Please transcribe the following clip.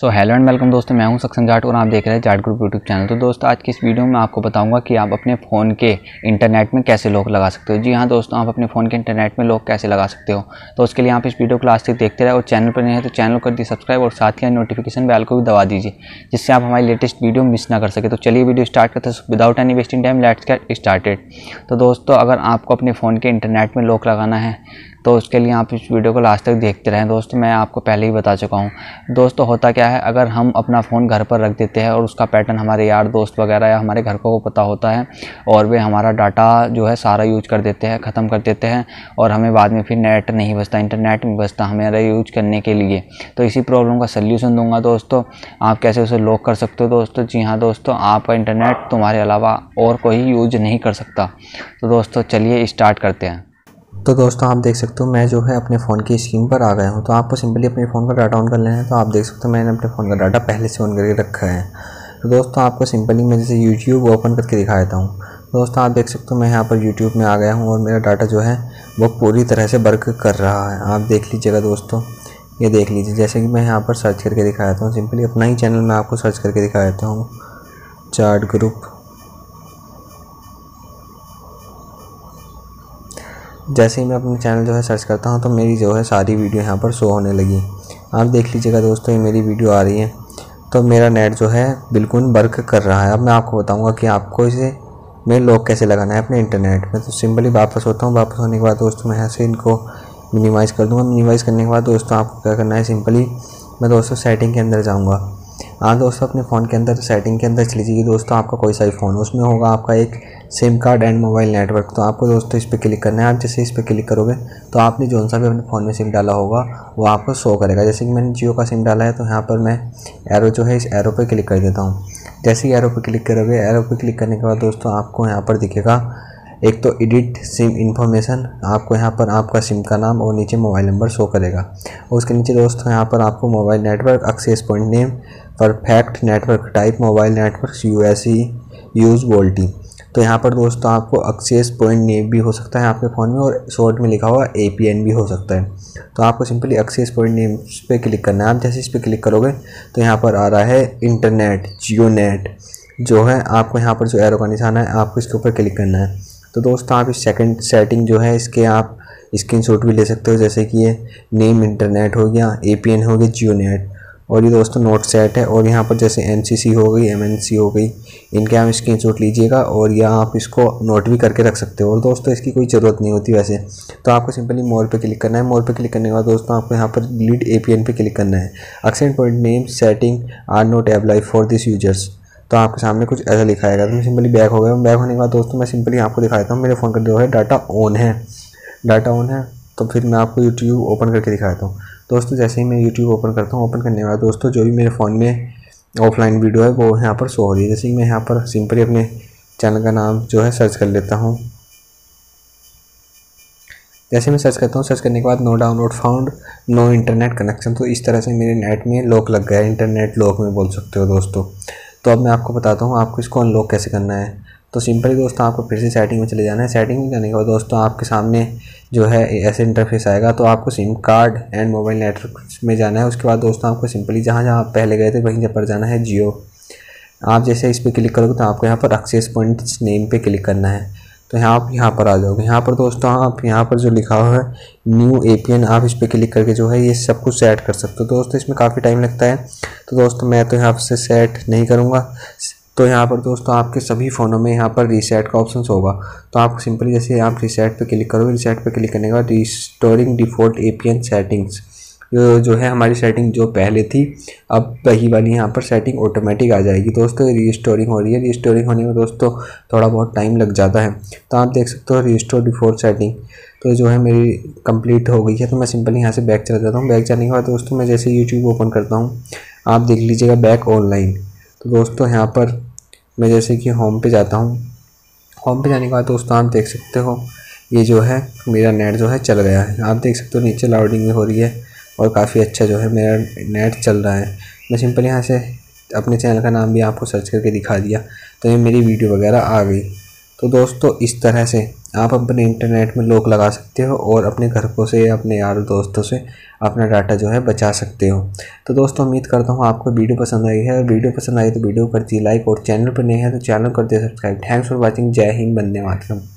So hello and welcome दोस्तों, मैं हूं सक्षम जाट और आप देख रहे हैं जाट ग्रुप यूट्यूब चैनल। तो दोस्तों आज की इस वीडियो में आपको बताऊंगा कि आप अपने फ़ोन के इंटरनेट में कैसे लॉक लगा सकते हो। जी हाँ दोस्तों, आप अपने फ़ोन के इंटरनेट में लॉक कैसे लगा सकते हो। तो उसके लिए आप इस वीडियो को लास्ट तक देखते रहे और चैनल पर नहीं है तो चैनल कर दी सब्सक्राइब और साथ ही नोटिफिकेशन बेल को भी दबा दीजिए जिससे आप हमारी लेटेस्ट वीडियो मिस ना कर सके। तो चलिए वीडियो स्टार्ट करते हैं without any wasting time, let's get started. तो दोस्तों अगर आपको अपने फ़ोन के इंटरनेट में लॉक लगाना है तो उसके लिए आप इस वीडियो को लास्ट तक देखते रहें। दोस्तों मैं आपको पहले ही बता चुका हूं। दोस्तों होता क्या है, अगर हम अपना फ़ोन घर पर रख देते हैं और उसका पैटर्न हमारे यार दोस्त वगैरह या हमारे घर को पता होता है और वे हमारा डाटा जो है सारा यूज कर देते हैं, ख़त्म कर देते हैं और हमें बाद में फिर नेट नहीं बचता, इंटरनेट नहीं बचता हमारे यूज करने के लिए। तो इसी प्रॉब्लम का सल्यूशन दूंगा दोस्तों, आप कैसे उसे लॉक कर सकते हो। दोस्तों जी हाँ दोस्तों, आपका इंटरनेट तुम्हारे अलावा और कोई यूज नहीं कर सकता। तो दोस्तों चलिए स्टार्ट करते हैं। तो दोस्तों आप देख सकते हो मैं जो है अपने फ़ोन की स्क्रीन पर आ गया हूँ। तो आपको सिंपली अपने फ़ोन का डाटा ऑन कर लेना है। तो आप देख सकते हो मैंने अपने फ़ोन का डाटा पहले से ऑन करके रखा है। तो दोस्तों आपको सिंपली मैं जैसे यूट्यूब ओपन करके दिखा देता हूँ। दोस्तों आप देख सकते हो मैं यहाँ पर यूट्यूब में आ गया हूँ और मेरा डाटा जो है वो पूरी तरह से वर्क कर रहा है। आप देख लीजिएगा दोस्तों, ये देख लीजिए, जैसे कि मैं यहाँ पर सर्च करके दिखा देता हूँ। सिंपली अपना ही चैनल मैं आपको सर्च करके दिखा देता हूँ, जाट ग्रुप। जैसे ही मैं अपने चैनल जो है सर्च करता हूं तो मेरी जो है सारी वीडियो यहां पर शो होने लगी। आप देख लीजिएगा दोस्तों, ये मेरी वीडियो आ रही है। तो मेरा नेट जो है बिल्कुल वर्क कर रहा है। अब मैं आपको बताऊंगा कि आपको इसे मैं लॉक कैसे लगाना है अपने इंटरनेट में। तो सिंपली वापस होता हूं। वापस होने के बाद दोस्तों मैं यहाँ से इनको मिनिमाइज़ कर दूँगा। मिनिमाइज़ करने के बाद दोस्तों आपको क्या करना है, सिंपली मैं दोस्तों सेटिंग के अंदर जाऊँगा। हाँ दोस्तों अपने फ़ोन के अंदर सेटिंग के अंदर चली जाइए। दोस्तों आपका कोई सा भी फ़ोन हो, उसमें होगा आपका एक SIM card and mobile network. तो आपको दोस्तों इस पर क्लिक करना है। आप जैसे इस पर क्लिक करोगे तो आपने जो सा भी अपने फ़ोन में सिम डाला होगा वो आपको शो करेगा। जैसे कि मैंने जियो का सिम डाला है तो यहाँ पर मैं एरो जो है इस एरो पर क्लिक कर देता हूँ। जैसे ही एरो पर क्लिक करोगे, एरो पर क्लिक करने के बाद दोस्तों आपको यहाँ पर दिखेगा एक तो एडिट सिम इन्फॉर्मेशन, आपको यहाँ पर आपका सिम का नाम और नीचे मोबाइल नंबर शो करेगा। उसके नीचे दोस्तों यहाँ पर आपको mobile network, access point name, perfect network type, mobile network USE use VoLTE. तो यहाँ पर दोस्तों आपको एक्सेस पॉइंट नेम भी हो सकता है आपके फ़ोन में और शॉर्ट में लिखा हुआ एपीएन भी हो सकता है। तो आपको सिंपली एक्सेस पॉइंट नेम पे क्लिक करना है। आप जैसे इस पर क्लिक करोगे तो यहाँ पर आ रहा है इंटरनेट, जियो नेट जो है। आपको यहाँ पर जो एरो का निशान है आपको इसके ऊपर क्लिक करना है। तो दोस्तों आप इस सेकंड सेटिंग जो है इसके आप स्क्रीनशॉट भी ले सकते हो, जैसे कि ये नेम इंटरनेट हो गया, एपीएन हो गया, जियो नेट, और ये दोस्तों नोट सेट है। और यहाँ पर जैसे एनसीसी हो गई, एमएनसी हो गई, इनके आप स्क्रीनशॉट लीजिएगा और या आप इसको नोट भी करके रख सकते हो। और दोस्तों इसकी कोई ज़रूरत नहीं होती वैसे। तो आपको सिंपली मोर पे क्लिक करना है। मोर पे क्लिक करने के बाद दोस्तों आपको यहाँ पर डिलीट एपीएन पे क्लिक करना है। Access point name setting are not apply for this users. तो आपके सामने कुछ ऐसा लिखाएगा। तो मैं सिंपली बैक हो गया। बैक होने के बाद दोस्तों मैं सिंपली आपको दिखाता हूँ मेरे फ़ोन का जो है डाटा ऑन है, डाटा ऑन है। तो फिर मैं आपको यूट्यूब ओपन करके दिखाता हूँ। दोस्तों जैसे ही मैं यूट्यूब ओपन करता हूँ, ओपन करने के बाद दोस्तों जो भी मेरे फ़ोन में ऑफलाइन वीडियो है वो यहाँ पर शो हो रही है। जैसे कि मैं यहाँ पर सिंपली अपने चैनल का नाम जो है सर्च कर लेता हूँ। जैसे मैं सर्च करता हूँ, सर्च करने के बाद no download found, no internet connection. तो इस तरह से मेरे नेट में लॉक लग गया है, इंटरनेट लॉक में बोल सकते हो दोस्तों। तो अब मैं आपको बताता हूँ आपको इसको अनलॉक कैसे करना है। तो सिंपली दोस्तों आपको फिर से सेटिंग में चले जाना है। सेटिंग में जाने के बाद दोस्तों आपके सामने जो है ऐसे इंटरफेस आएगा। तो आपको SIM card and mobile network में जाना है। उसके बाद दोस्तों आपको सिंपली जहाँ जहाँ आप पहले गए थे वहीं पर जाना है, जियो। आप जैसे इस पर क्लिक करोगे तो आपको यहाँ पर एक्सेस पॉइंट नेम पर क्लिक करना है। तो यहाँ आप यहाँ पर आ जाओगे। यहाँ पर दोस्तों आप यहाँ पर जो लिखा हुआ है न्यू एपीएन, आप इस पर क्लिक करके जो है ये सब कुछ सेट कर सकते हो। दोस्तों इसमें काफ़ी टाइम लगता है तो दोस्तों मैं तो यहाँ से सेट नहीं करूँगा। तो यहाँ पर दोस्तों आपके सभी फ़ोनों में यहाँ पर रीसेट का ऑप्शन होगा। तो आप सिंपली जैसे आप रीसेट पे क्लिक करोगे, रीसेट पे क्लिक करने के बाद रिस्टोरिंग डिफ़ॉल्ट एपीएन सेटिंग्स, जो है हमारी सेटिंग जो पहले थी अब वही वाली यहाँ पर सेटिंग ऑटोमेटिक आ जाएगी। दोस्तों रिस्टोरिंग हो रही है। रिस्टोरिंग होने में दोस्तों थोड़ा बहुत टाइम लग जाता है। तो आप देख सकते हो रिस्टोर डिफ़ॉल्ट सेटिंग तो जो है मेरी कंप्लीट हो गई है। तो मैं सिंपली यहाँ से बैक चला जाता हूँ। बैक जाने के बाद दोस्तों मैं जैसे यूट्यूब ओपन करता हूँ, आप देख लीजिएगा बैक ऑनलाइन। तो दोस्तों यहाँ पर मैं जैसे कि होम पे जाता हूँ। होम पे जाने के बाद दोस्तों आप देख सकते हो ये जो है मेरा नेट जो है चल गया है। आप देख सकते हो नीचे लाउडिंग भी हो रही है और काफ़ी अच्छा जो है मेरा नेट चल रहा है। मैं सिंपली यहाँ से अपने चैनल का नाम भी आपको सर्च करके दिखा दिया। तो ये मेरी वीडियो वगैरह आ गई। तो दोस्तों इस तरह से आप अपने इंटरनेट में लॉक लगा सकते हो और अपने घर को से या अपने यार दोस्तों से अपना डाटा जो है बचा सकते हो। तो दोस्तों उम्मीद करता हूँ आपको वीडियो पसंद आई है, और वीडियो पसंद आई तो वीडियो कर दी लाइक, और चैनल पर नए हैं तो चैनल कर दिया सब्सक्राइब। Thanks for watching. जय हिंद, वंदे मातरम।